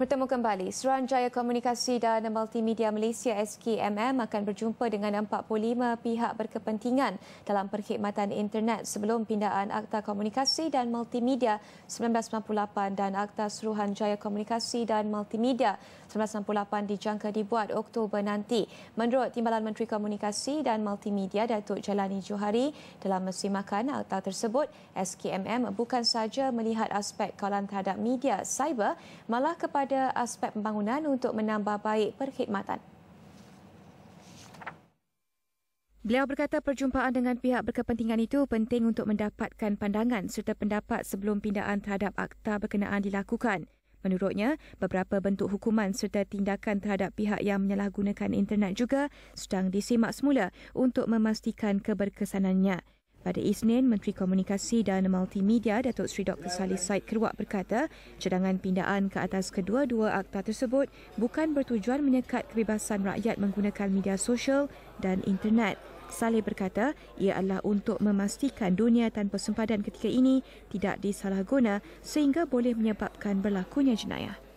Bertemu kembali, Suruhanjaya Komunikasi dan Multimedia Malaysia SKMM akan berjumpa dengan 45 pihak berkepentingan dalam perkhidmatan internet sebelum pindaan Akta Komunikasi dan Multimedia 1998 dan Akta Suruhanjaya Komunikasi dan Multimedia 1998 dijangka dibuat Oktober nanti. Menurut Timbalan Menteri Komunikasi dan Multimedia Datuk Jailani Johari, dalam mesemakan akta tersebut, SKMM bukan sahaja melihat aspek kawalan terhadap media cyber, malah kepada aspek pembangunan untuk menambah baik perkhidmatan. Beliau berkata perjumpaan dengan pihak berkepentingan itu penting untuk mendapatkan pandangan serta pendapat sebelum pindaan terhadap akta berkenaan dilakukan. Menurutnya, beberapa bentuk hukuman serta tindakan terhadap pihak yang menyalahgunakan internet juga sedang disimak semula untuk memastikan keberkesanannya. Pada Isnin, Menteri Komunikasi dan Multimedia Datuk Seri Dr. Saleh Said Keruak berkata, cadangan pindaan ke atas kedua-dua akta tersebut bukan bertujuan menyekat kebebasan rakyat menggunakan media sosial dan internet. Saleh berkata, ia adalah untuk memastikan dunia tanpa sempadan ketika ini tidak disalahguna sehingga boleh menyebabkan berlakunya jenayah.